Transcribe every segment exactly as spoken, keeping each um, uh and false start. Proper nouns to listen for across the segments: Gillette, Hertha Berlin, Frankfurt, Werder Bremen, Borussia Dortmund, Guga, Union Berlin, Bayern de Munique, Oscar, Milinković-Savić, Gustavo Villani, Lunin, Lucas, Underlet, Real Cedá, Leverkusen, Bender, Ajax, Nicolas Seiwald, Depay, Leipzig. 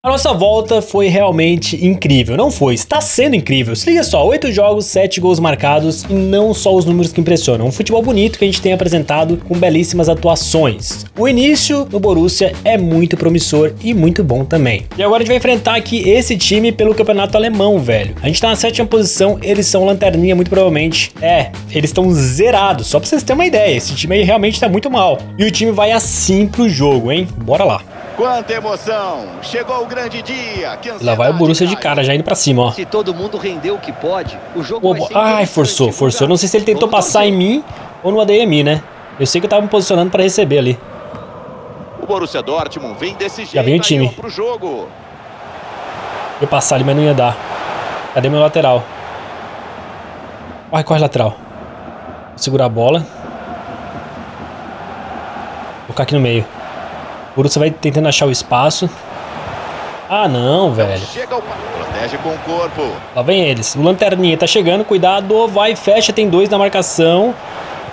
A nossa volta foi realmente incrível, não foi, está sendo incrível. Se liga só, oito jogos, sete gols marcados e não só os números que impressionam. Um futebol bonito que a gente tem apresentado com belíssimas atuações. O início no Borussia é muito promissor e muito bom também. E agora a gente vai enfrentar aqui esse time pelo campeonato alemão, velho. A gente está na sétima posição, eles são lanterninha muito provavelmente. É, eles estão zerados, só para vocês terem uma ideia, esse time aí realmente está muito mal. E o time vai assim pro jogo, hein? Bora lá. Quanta emoção! Chegou o grande dia! Lá vai o Borussia de cara, já indo pra cima, ó. Se todo mundo rendeu o que pode, o jogo vai ser... Ai, forçou, forçou. Não sei se ele tentou passar em mim ou no A D M I, né? Eu sei que eu tava me posicionando pra receber ali. O Borussia Dortmund vem desse jeito. Já vem o time. Eu passar ali, mas não ia dar. Cadê meu lateral? Corre, corre, lateral. Vou segurar a bola. Vou colocar aqui no meio. O Borussia vai tentando achar o espaço. Ah, não, velho. Protege com o corpo. Lá vem eles. O lanterninha tá chegando. Cuidado. Vai, fecha. Tem dois na marcação.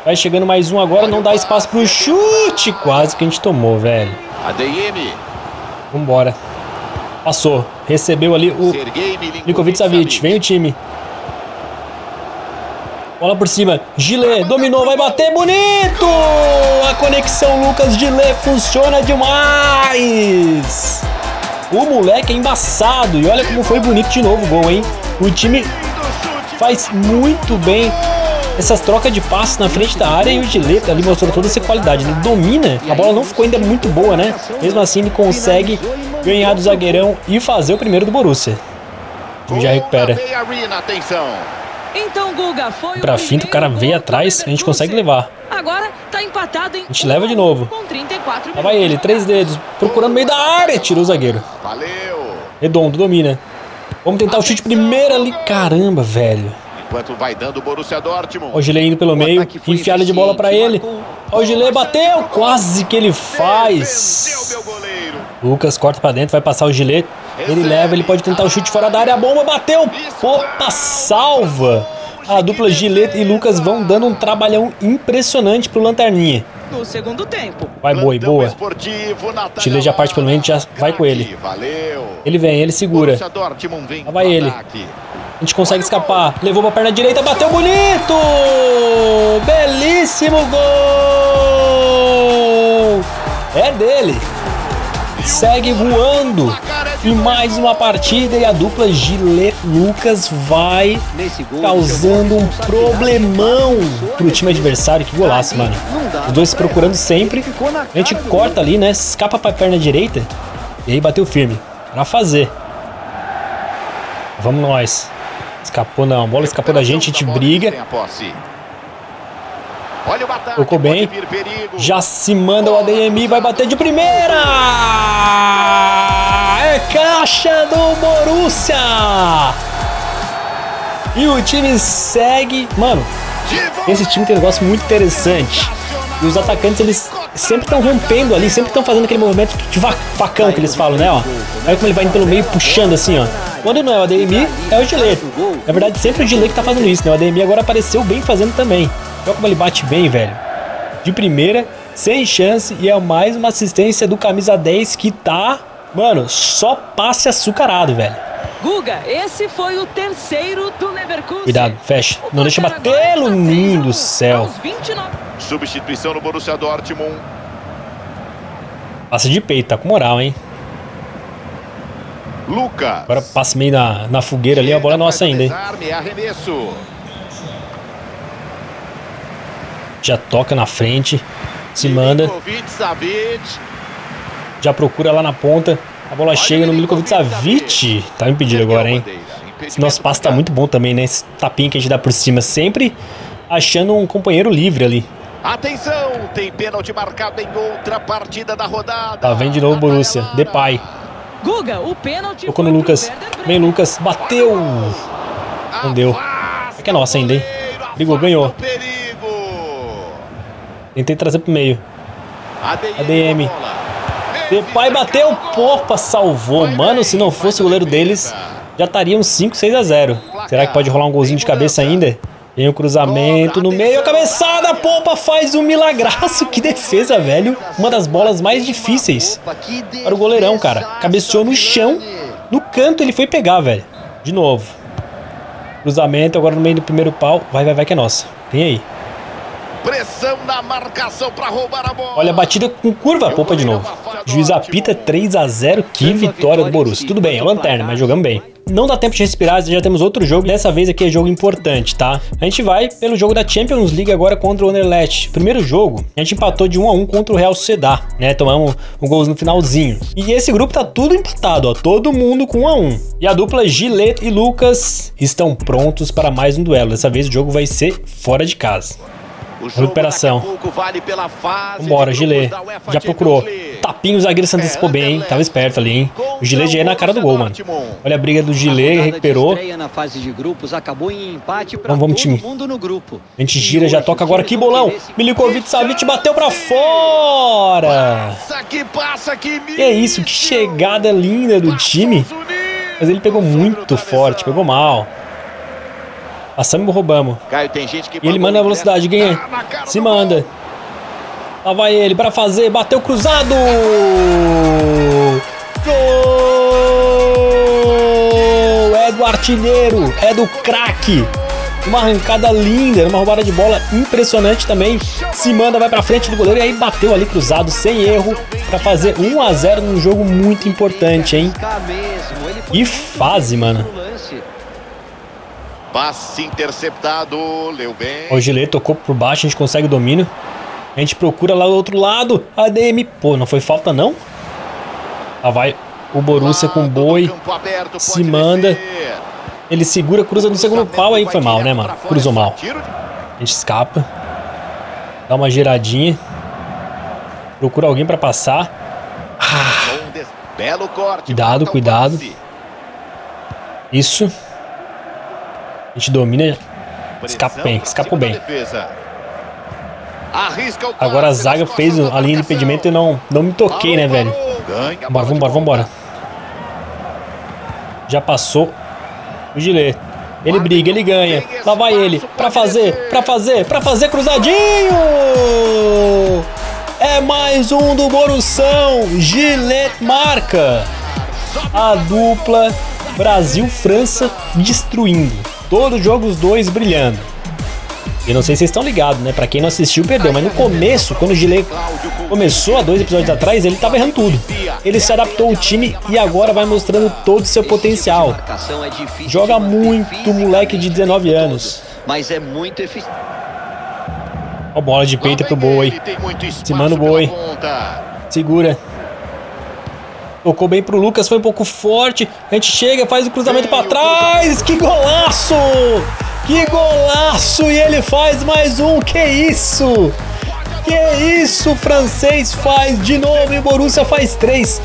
Vai chegando mais um agora. Não dá espaço pro chute. Quase que a gente tomou, velho. A D M. Vambora. Passou. Recebeu ali o Milinković-Savić. Vem o time. Bola por cima, Gillette dominou, vai bater, bonito! A conexão Lucas-Gillette funciona demais! O moleque é embaçado e olha como foi bonito de novo o gol, hein? O time faz muito bem essas trocas de passos na frente da área e o Gillette ali mostrou toda essa qualidade, ele domina, a bola não ficou ainda muito boa, né? Mesmo assim ele consegue ganhar do zagueirão e fazer o primeiro do Borussia. O time já recupera. Então, Guga, foi pra finta, o cara veio atrás, a gente consegue levar. Agora tá empatado em... A gente leva de novo. Lá vai ele, três dedos, procurando no meio da área. Tirou o zagueiro. Valeu. Redondo, domina. Vamos tentar o chute primeiro ali. Caramba, velho. Enquanto vai dando o Borussia Dortmund. Ó o Gillette indo pelo meio, enfiada de bola pra ele. Ó o Gillette, bateu, quase que ele faz. Lucas corta pra dentro, vai passar o Gillette. Ele leva, ele pode tentar o chute fora da área, a bomba bateu, opa, salva! A dupla Gillette e Lucas vão dando um trabalhão impressionante pro lanterninha. No segundo tempo. Vai, boi, boa. Gillette já parte pelo meio, já vai com ele. Ele vem, ele segura. Lá vai ele. A gente consegue escapar, levou pra perna direita, bateu bonito! Belíssimo gol! É dele! Segue voando e mais uma partida e a dupla Gillette Lucas vai causando um problemão pro time adversário. Que golaço, mano. Os dois se procurando sempre. A gente corta ali, né? Escapa pra perna direita e aí bateu firme. Pra fazer. Vamos nós. Escapou não. A bola escapou da gente, a gente briga. Tocou bem, já se manda o A D M I, vai bater de primeira! É caixa do Borussia! E o time segue... Mano, esse time tem um negócio muito interessante. E os atacantes, eles sempre estão rompendo ali, sempre estão fazendo aquele movimento de facão que eles falam, né? Ó. Aí como ele vai indo pelo meio, puxando assim, ó. Quando não é o A D M I, é o Gillette. Na verdade, sempre o Gillette que tá fazendo isso, né? O A D M I agora apareceu bem fazendo também. Olha como ele bate bem, velho. De primeira, sem chance. E é mais uma assistência do camisa dez que tá... Mano, só passe açucarado, velho. Guga, esse foi o terceiro do Leverkusen. Cuidado, fecha. Não deixa bater, Lunin do céu. Substituição no Borussia Dortmund. Passa de peito, tá com moral, hein? Lucas. Agora passa meio na, na fogueira ali, a bola é nossa ainda, hein? Arremesso. Já toca na frente, se manda. Já procura lá na ponta. A bola chega no Milinković-Savić. Tá impedido agora, hein? Esse nosso passe tá muito bom também, né? Esse tapinha que a gente dá por cima, sempre achando um companheiro livre ali. Atenção, tem pênalti marcado em outra partida da rodada. Tá, vem de novo o Borussia. Depay. Guga, o pênalti. Tocou no Lucas. Vem, Lucas. Bateu. Não deu. É que é nossa ainda, hein? Brigou, ganhou. Tentei trazer pro meio. A D M. Depay bateu. Opa, salvou. Mano, se não fosse o goleiro deles, já estaria uns cinco, seis a zero. Será que pode rolar um golzinho de cabeça ainda? Tem o um cruzamento no meio, a cabeçada, Poupa faz um milagraço. Que defesa, velho. Uma das bolas mais difíceis para o goleirão, cara. Cabeceou no chão, no canto ele foi pegar, velho. De novo. Cruzamento, agora no meio do primeiro pau. Vai, vai, vai que é nossa. Vem aí. Pressão na marcação para roubar a bola. Olha a batida com curva, Poupa de novo. Juiz apita, três a zero. Que vitória do Borussia. Tudo bem, é lanterna, mas jogamos bem. Não dá tempo de respirar, já temos outro jogo. Dessa vez aqui é jogo importante, tá? A gente vai pelo jogo da Champions League agora contra o Underlet. Primeiro jogo, a gente empatou de um a um contra o Real Cedá, né? Tomamos um golzinho no finalzinho. E esse grupo tá tudo empatado, ó. Todo mundo com um a um. E a dupla Gillette e Lucas estão prontos para mais um duelo. Dessa vez o jogo vai ser fora de casa. Recuperação. Vale pela fase. Vambora, Gillette. Já procurou. Tapinho, o zagueiro se antecipou bem, hein? Tava esperto ali, hein? O Gillette já ia na cara do gol, mano. Olha a briga do Gillette, recuperou. Vamos, vamos, time. A gente gira, já toca agora. Que bolão! Milinković-Savić bateu pra fora! E é isso, que chegada linda do time. Mas ele pegou muito forte, pegou mal. Passamos e roubamos. Caio, tem gente que e ele manda a velocidade, ganha. Tá se manda. Lá vai ele para fazer. Bateu cruzado. Gol! É do artilheiro. É do craque. Uma arrancada linda. Uma roubada de bola impressionante também. Se manda, vai para frente do goleiro. E aí bateu ali cruzado, sem erro. Para fazer um a zero num jogo muito importante, hein? E fase, mano. Passe interceptado, leu bem. O Gillette tocou por baixo, a gente consegue o domínio. A gente procura lá do outro lado. A D M, pô, não foi falta não? Lá vai o Borussia com o boi. Se manda. Ele segura, cruza no segundo pau. Aí foi mal, né, mano? Cruzou mal. A gente escapa. Dá uma giradinha. Procura alguém pra passar. Ah. Cuidado, cuidado. Isso. A gente domina, escapa bem, escapou bem. Agora a zaga fez a linha de impedimento e não, não me toquei, né, velho? Vambora, vambora, vambora. Já passou o Gillette. Ele briga, ele ganha. Lá vai ele, pra fazer, pra fazer, pra fazer, cruzadinho! É mais um do Borussão, Gillette marca. A dupla Brasil-França destruindo. Todo jogo os dois brilhando. Eu não sei se vocês estão ligados, né? Pra quem não assistiu, perdeu. Mas no começo, quando o Gillette começou há dois episódios atrás, ele tava errando tudo. Ele se adaptou ao time e agora vai mostrando todo o seu potencial. Joga muito, moleque de dezenove anos. Mas é muito eficiente. Ó, bola de peito pro boi. Se manda o boi. Segura. Tocou bem pro Lucas, foi um pouco forte. A gente chega, faz o cruzamento pra trás. Que golaço! Que golaço! E ele faz mais um. Que isso? Que isso? O francês faz de novo e o Borussia faz três.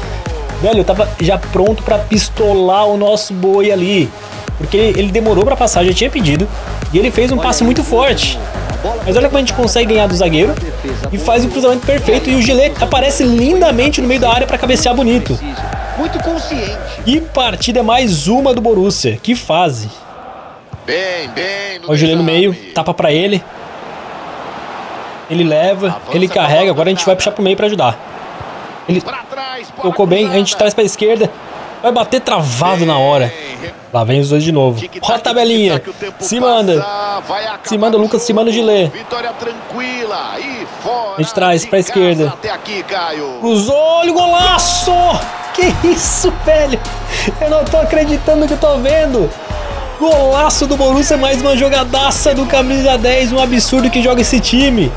Velho, eu tava já pronto pra pistolar o nosso boi ali. Porque ele demorou pra passar, já tinha pedido. E ele fez um passe muito forte. Mas olha como a gente consegue ganhar do zagueiro e faz o cruzamento perfeito. E o Gillette aparece lindamente no meio da área para cabecear bonito. Muito consciente. E partida mais uma do Borussia. Que fase. Bem, bem. O Gillette no meio, tapa para ele. Ele leva, ele carrega. Agora a gente vai puxar pro meio para ajudar. Ele tocou bem, a gente traz para esquerda. Vai bater travado na hora. Lá vem os dois de novo. Ó a tabelinha. Se manda. Se manda o Lucas, se manda o Gillette. A gente traz pra esquerda. Cruzou, olha o golaço. Que isso, velho. Eu não tô acreditando no que eu tô vendo. Golaço do Borussia, mais uma jogadaça do camisa dez. Um absurdo que joga esse time.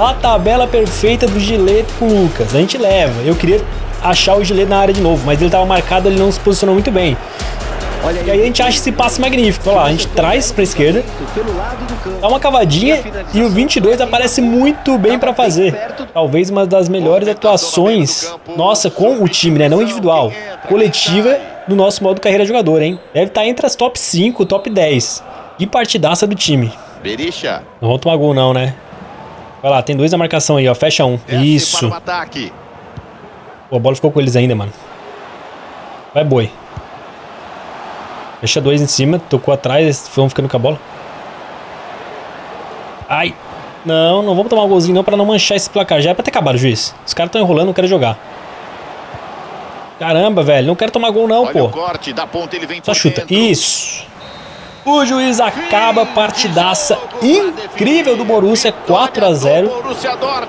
A tabela perfeita do Gillette com o Lucas. A gente leva. Eu queria achar o Gillette na área de novo, mas ele tava marcado, ele não se posicionou muito bem. Olha aí, e aí a gente acha esse passe magnífico. Olha lá, a gente traz pra esquerda, dá uma cavadinha e o vinte e dois aparece muito bem pra fazer. Talvez uma das melhores atuações, nossa, com o time, né? Não individual, coletiva no nosso modo carreira jogador, hein? Deve estar entre as top cinco, top dez. E partidaça do time. Não vão tomar gol não, né? Vai lá, tem dois na marcação aí, ó. Fecha um. Isso. Pô, a bola ficou com eles ainda, mano. Vai, boi. Fecha dois em cima, tocou atrás, vão ficando com a bola. Ai. Não, não vamos tomar um golzinho não pra não manchar esse placar. Já é pra ter acabado, juiz. Os caras estão enrolando, não querem jogar. Caramba, velho. Não quero tomar gol não, olha pô. O corte, da ponta, ele vem só chuta. Dentro. Isso. O juiz acaba, partidaça incrível do Borussia, quatro a zero.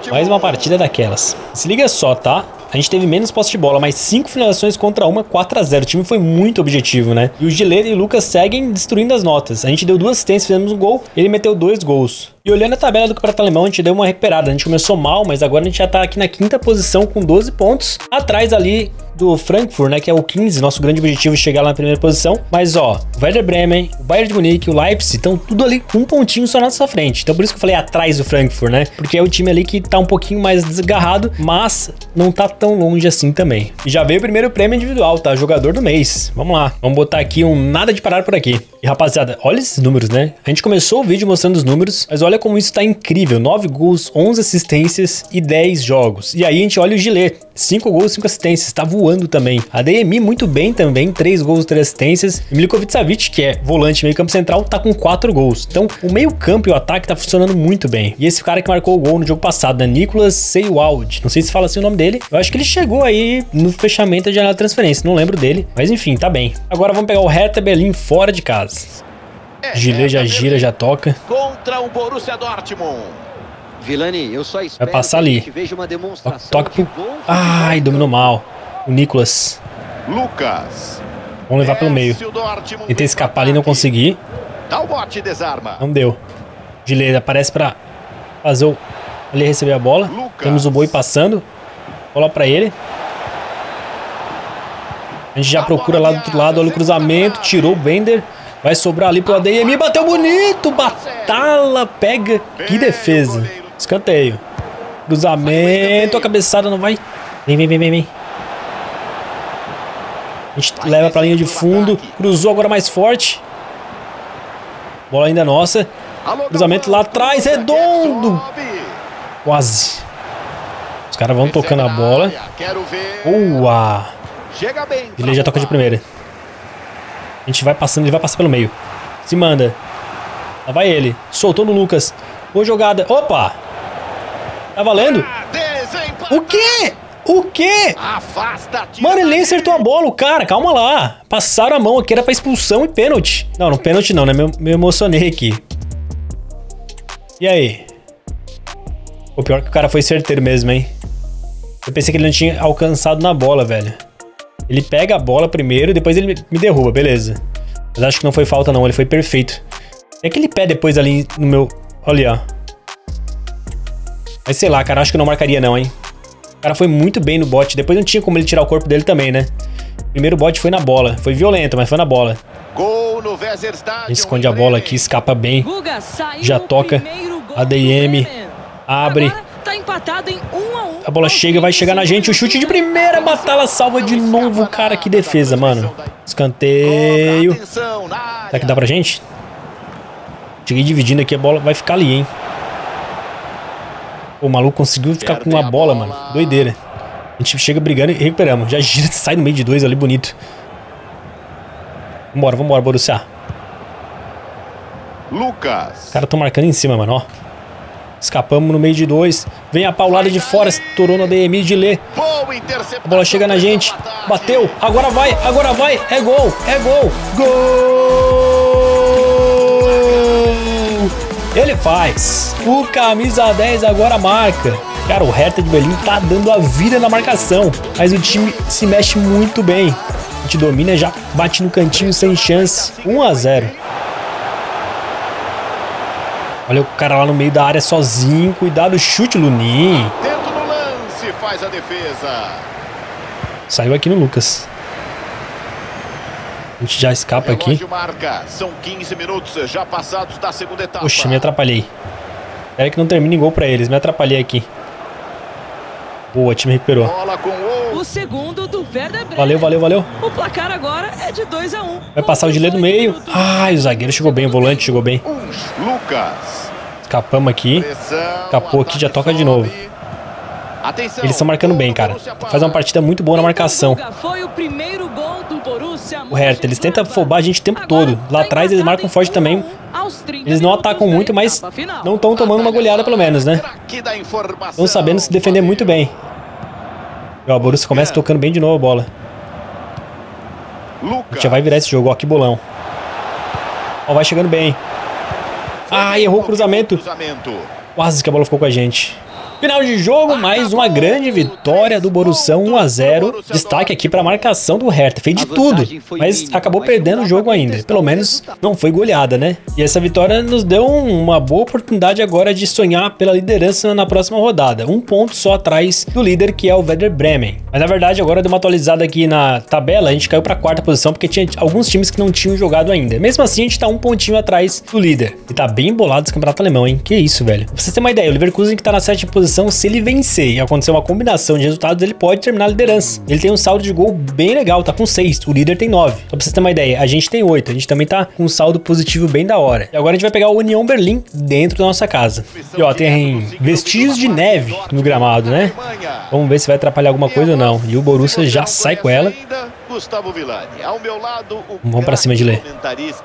Mais uma partida daquelas. Se liga só, tá? A gente teve menos posse de bola, mas cinco finalizações contra uma, quatro a zero. O time foi muito objetivo, né? E o Gillette e o Lucas seguem destruindo as notas. A gente deu duas assistências, fizemos um gol, ele meteu dois gols. E olhando a tabela do Campeonato Alemão, a gente deu uma recuperada. A gente começou mal, mas agora a gente já tá aqui na quinta posição com doze pontos. Atrás ali do Frankfurt, né, que é o quinze, nosso grande objetivo é chegar lá na primeira posição. Mas ó, o Werder Bremen, o Bayern de Munique, o Leipzig, estão tudo ali com um pontinho só na nossa frente. Então por isso que eu falei atrás do Frankfurt, né? Porque é o time ali que tá um pouquinho mais desgarrado, mas não tá tão longe assim também. E já veio o primeiro prêmio individual, tá? Jogador do mês. Vamos lá, vamos botar aqui um nada de parar por aqui. E rapaziada, olha esses números, né? A gente começou o vídeo mostrando os números, mas olha como isso tá incrível. nove gols, onze assistências e dez jogos. E aí a gente olha o Gillette, cinco gols, cinco assistências, tá voando. voando também. A D M I muito bem também, três gols, três assistências. Milinković-Savić, que é volante meio campo central, tá com quatro gols. Então, o meio campo e o ataque tá funcionando muito bem. E esse cara que marcou o gol no jogo passado, né? Nicolas Seiwald. Não sei se fala assim o nome dele. Eu acho que ele chegou aí no fechamento da janela de transferência. Não lembro dele. Mas enfim, tá bem. Agora vamos pegar o Hertha Berlin fora de casa. É, Gilê já gira, já toca. Contra o Borussia Dortmund. Villani, eu só espero. Vai passar ali. Toque pro... Ai, dominou mal. O Nicolas. Lucas. Vamos levar pelo meio. Tentei escapar ali, não consegui. Não deu. Gileira aparece pra fazer o... Ele receber a bola. Lucas. Temos o boi passando. Bola pra ele. A gente já a procura lá do outro lado. Olha o cruzamento. Tirou o Bender. Vai sobrar ali pro A D M. Bateu bonito. Batala. Pega. Que defesa. Escanteio. Cruzamento. A cabeçada não vai. Vem, vem, vem, vem, vem. A gente leva pra linha de fundo. Cruzou agora mais forte. Bola ainda nossa. Cruzamento lá atrás. Redondo. Quase. Os caras vão tocando a bola. Boa. Ele já toca de primeira. A gente vai passando. Ele vai passar pelo meio. Se manda. Lá vai ele. Soltou no Lucas. Boa jogada. Opa. Tá valendo? O quê? O quê? Afasta, mano, ele nem acertou a bola, o cara. Calma lá. Passaram a mão aqui, era pra expulsão e pênalti. Não, não, pênalti não, né? Me, me emocionei aqui. E aí? O pior é que o cara foi certeiro mesmo, hein? Eu pensei que ele não tinha alcançado na bola, velho. Ele pega a bola primeiro e depois ele me derruba, beleza. Mas acho que não foi falta não, ele foi perfeito. Tem aquele pé depois ali no meu... Olha ali, ó. Mas sei lá, cara, acho que eu não marcaria não, hein? O cara foi muito bem no bote. Depois não tinha como ele tirar o corpo dele também, né? Primeiro bote foi na bola. Foi violento, mas foi na bola. Gol no Werder Stadion. Ele esconde a bola aqui, escapa bem. Guga, já toca. A D M. Abre. Tá empatado em um a, um. A bola chega, vai chegar na gente. O chute de primeira. Batala salva de novo. Cara, que defesa, mano. Escanteio. Será que dá pra gente? Cheguei dividindo aqui. A bola vai ficar ali, hein? O maluco conseguiu ficar com a bola, mano. Doideira. A gente chega brigando e recuperamos. Já gira, sai no meio de dois ali, bonito. Vambora, vambora, Borussia. Lucas. Os caras estão marcando em cima, mano, ó. Escapamos no meio de dois. Vem a paulada de fora, estourou no A D M de Lê. A bola chega na gente. Bateu. Agora vai, agora vai. É gol, é gol. Gol! Ele faz. O camisa dez agora marca. Cara, o Hertha de Berlim tá dando a vida na marcação. Mas o time se mexe muito bem. A gente domina, já bate no cantinho sem chance. um a zero. Olha o cara lá no meio da área sozinho. Cuidado, chute, Lunin. Dentro do lance, faz a defesa. Saiu aqui no Lucas. A gente já escapa aqui. São quinze minutos já passados da segunda etapa. Poxa, me atrapalhei. Espera que não termine gol pra eles. Me atrapalhei aqui. Boa, o time recuperou. O segundo do Werder Bremen. Valeu, valeu, valeu. O placar agora é de dois a um. Vai passar o Gillette no meio. Ai, o zagueiro chegou bem, o volante chegou bem. Lucas. Escapamos aqui. Escapou aqui, já toca de novo. Eles estão marcando bem, cara. Faz uma partida muito boa na marcação. Foi o primeiro gol do Borussia. o Hertha. Eles tentam afobar a gente o tempo todo. Lá atrás eles marcam forte também. Eles não atacam muito, mas não estão tomando uma goleada pelo menos, né? Estão sabendo se defender muito bem. E, ó, a Borussia começa tocando bem de novo a bola. A gente já vai virar esse jogo, ó, que bolão. Ó, vai chegando bem. Ah, errou o cruzamento. Quase que a bola ficou com a gente. Final de jogo, mais uma grande vitória do Borussia, um a zero. Destaque aqui para a marcação do Hertha. Fez de tudo, mas acabou perdendo o jogo ainda. Pelo menos não foi goleada, né? E essa vitória nos deu uma boa oportunidade agora de sonhar pela liderança na próxima rodada. Um ponto só atrás do líder, que é o Werder Bremen. Mas na verdade, agora deu uma atualizada aqui na tabela. A gente caiu para a quarta posição porque tinha alguns times que não tinham jogado ainda. Mesmo assim, a gente tá um pontinho atrás do líder. E tá bem embolado esse campeonato alemão, hein? Que isso, velho. Pra você ter uma ideia, o Leverkusen que tá na sétima posição. Se ele vencer e acontecer uma combinação de resultados, ele pode terminar a liderança. Ele tem um saldo de gol bem legal, tá com seis, o líder tem nove. Só pra vocês terem uma ideia, a gente tem oito, a gente também tá com um saldo positivo bem da hora. E agora a gente vai pegar o Union Berlin dentro da nossa casa. E ó, tem vestígios de neve no gramado, né? Vamos ver se vai atrapalhar alguma coisa ou não. E o Borussia já sai com ela. Gustavo Villani. Ao meu lado, o vamos pra cima de Lê.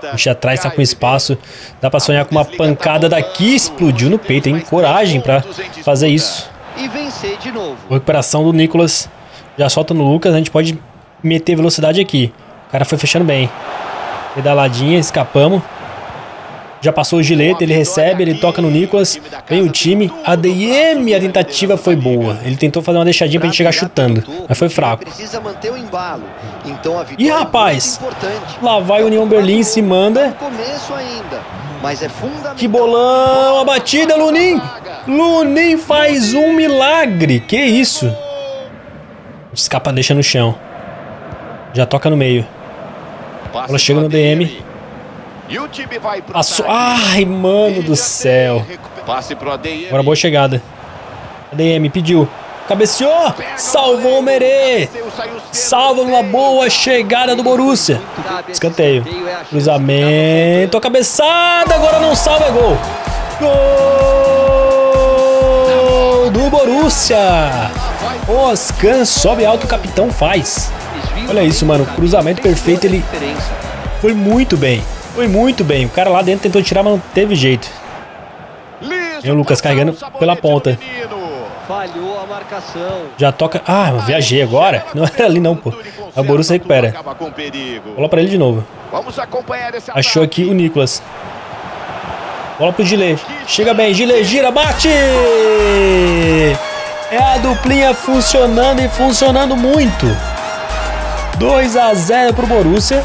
A gente atrás tá com espaço. Dá pra sonhar com uma pancada daqui. Explodiu no peito, hein? Coragem pra fazer isso. E vencer de novo. Recuperação do Nicolas. Já solta no Lucas. A gente pode meter velocidade aqui. O cara foi fechando bem. Pedaladinha, escapamos. Já passou o Gillette, ele recebe, ele toca no Nicolas. Vem o time. A D M, a tentativa foi boa. Ele tentou fazer uma deixadinha pra gente chegar chutando, mas foi fraco. E rapaz, lá vai o Union Berlin, se manda. Que bolão, a batida, Lunin. Lunin faz um milagre. Que isso? Escapa, deixa no chão. Já toca no meio. Ela chega no D M. E o time vai pro Passou... Ai, mano do céu. Passe pro A D M. Agora boa chegada. A D M pediu. Cabeceou. Salvou o Mere. Salva uma boa chegada do Borussia. Escanteio. Cruzamento. A cabeçada. Agora não salva. É gol. Gol do Borussia. Oscar sobe alto. O capitão faz. Olha isso, mano. Cruzamento perfeito. Ele foi muito bem. Foi muito bem, o cara lá dentro tentou tirar, mas não teve jeito. E o Lucas carregando pela ponta. Falhou a marcação. Já toca... Ah, eu viajei agora. Não era ali não, pô. A Borussia recupera. Bola pra ele de novo. Achou aqui o Nicolas. Bola pro Gillette. Chega bem, Gillette gira, bate! É a duplinha funcionando e funcionando muito. dois a zero pro Borussia.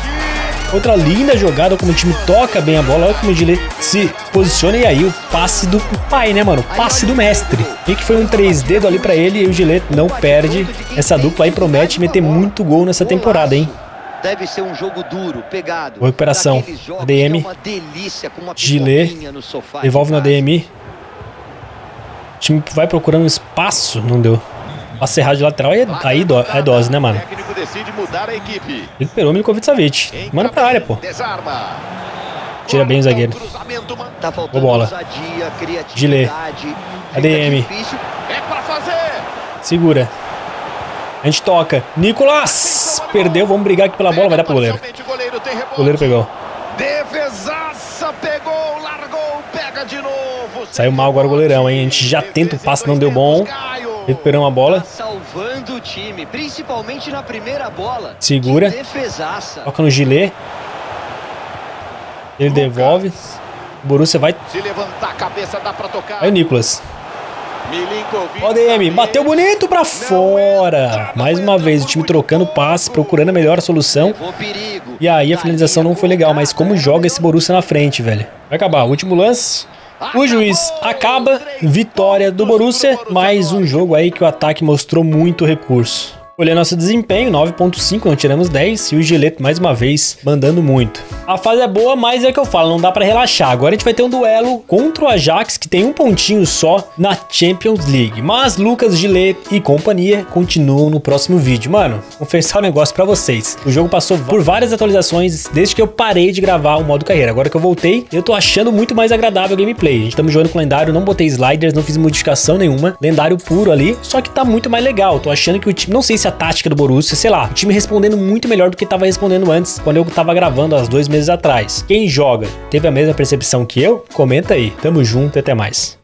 Outra linda jogada, como o time toca bem a bola. Olha como o Gillette se posiciona. E aí o passe do pai, né, mano? O passe do mestre. E que foi um três dedo ali pra ele. E o Gillette não perde. Essa dupla aí promete meter muito gol nessa temporada, hein? Deve ser um jogo duro, pegado. Recuperação. A D M. Gillette devolve na A D M. O time vai procurando espaço. Não deu. Passe errado de lateral. E aí é dose, né, mano? Decide mudar a equipe. Recuperou o Milinković-Savić. Manda pra área, pô. Desarma. Tira bem o zagueiro. Tá boa bola. Gillette. A D M. É pra fazer. Segura. A gente toca. Nicolas. Perdeu. Vamos brigar aqui pela bola. Vai dar pro goleiro. Goleiro tem rebote. O goleiro pegou. Defesaça. Pegou. Largou. Pega de novo. Saiu mal agora o goleirão, hein? A gente já tenta o passe. Não deu bom. Recuperou a bola. Salvando o time, principalmente na primeira bola. Segura. Toca no Gillette. Ele Lucas. Devolve. O Borussia vai. Se levantar a cabeça, dá pra tocar. Aí o Nicolas. O A D M bateu bonito pra fora. Mais uma vez o time trocando passe, procurando a melhor solução. E aí a finalização não foi legal, mas como joga esse Borussia na frente, velho. Vai acabar, último lance. O juiz acaba, vitória do Borussia, mais um jogo aí que o ataque mostrou muito recurso. Olha nosso desempenho, nove ponto cinco, não tiramos dez, e o Gillette mais uma vez mandando muito. A fase é boa, mas é o que eu falo, não dá pra relaxar. Agora a gente vai ter um duelo contra o Ajax, que tem um pontinho só na Champions League. Mas Lucas, Gillette e companhia continuam no próximo vídeo. Mano, vou confessar um negócio pra vocês. O jogo passou por várias atualizações desde que eu parei de gravar o modo carreira. Agora que eu voltei, eu tô achando muito mais agradável a gameplay. A gente tá jogando com lendário, não botei sliders, não fiz modificação nenhuma. Lendário puro ali, só que tá muito mais legal. Tô achando que o time, não sei se inteligência tática do Borussia, sei lá, o time respondendo muito melhor do que estava respondendo antes, quando eu estava gravando há dois meses atrás. Quem joga teve a mesma percepção que eu? Comenta aí. Tamo junto e até mais.